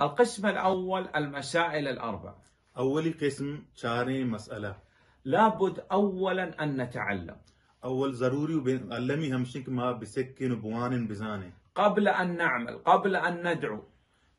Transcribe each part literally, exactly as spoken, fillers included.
القسم الأول المسائل الأربع. أول قسم چارين مسألة. لابد أولا أن نتعلم. أول ضروري وبنعلمي همشك ما بسكن وبوان بزاني. قبل أن نعمل، قبل أن ندعو.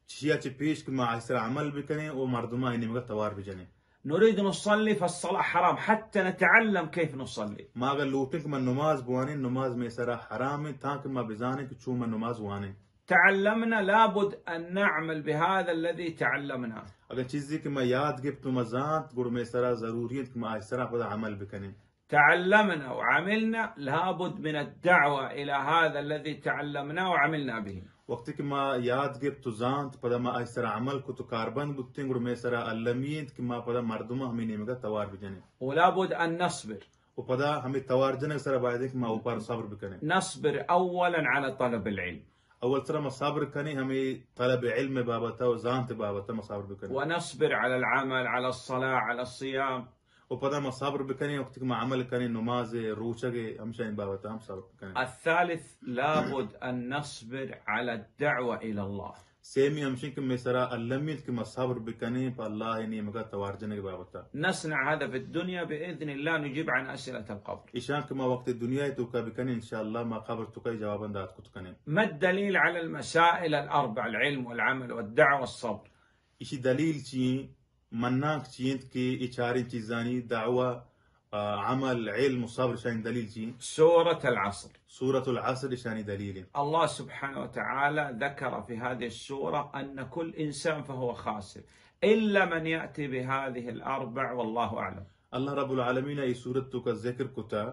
شيء تبيش كما عسر عمل بكني ومردما إني مقطع وار بجني. نريد نصلي فالصلاة حرام حتى نتعلم كيف نصلي. ما قال لوتنك من نماز بواني النماز ميسرة حرام تاك ما بزاني كتشو من نماز واني. تعلمنا لابد أن نعمل بهذا الذي تعلمناه. أقول شيء كما ياد جبت مزات قر ميسرة ضروري كما عسر خذ عمل بكني. تعلمنا وعملنا لابد من الدعوة إلى هذا الذي تعلمناه وعملنا به. وقتك ما یاد گرفت زانت پدا ما ایسرا عمل کو تو کاربند بوتیں گور میں سرا علمیت کہ ما پدا مردما ہمیں نہیں مگا توار بجنے ولا بد ان نصبر و پدا ہمیں توار جنے سرا باید کہ ما اوپر صبر بکنے. نصبر اولا على طلب العلم. اول سرا ما صبر کنے ہمیں طلب علم بابتا و زانت بابتا ما صبر بکنے. ونصبر على العمل على الصلاة على الصيام. و پدا ما صبر بکنے وقت کہ ما عمل کنے نماز روچگے ہمشہ ان بابتا ہم صبر بکنے. الثالث لابد ان نصبر على الدعوة الى الله. سیمی ہمشہ کہ میں سرا علمیت کہ ما صبر بکنے پا اللہ نیمگا توارجنے بابتا. نصنع هذا في الدنيا باذن الله نجيب عن اسئلة القبر. اشان کہ ما وقت دنیا توکا بکنے انشاءاللہ ما قبر توکا جواباً دات کتکنے. ما الدلیل على المسائل الاربع العلم والعمل والدعوة والصبر؟ اشی دلیل چیئیں منناک چیند کہ اچاری چیزانی دعوة عمل علم صبر شان دلیل چی. سورة العصر. سورة العصر شان دلیل. الله سبحانه وتعالى ذكر في هذه السورة أن كل إنسان فهو خاسر إلا من يأتي بهذه الأربع والله أعلم. الله رب العالمين اي سورة کا ذکر کتا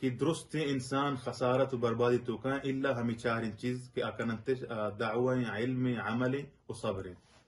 کہ درست انسان خسارت و بربادی تو کا الا ہم چارین چیز کہ اکنت دعوة علم عمل و صبر.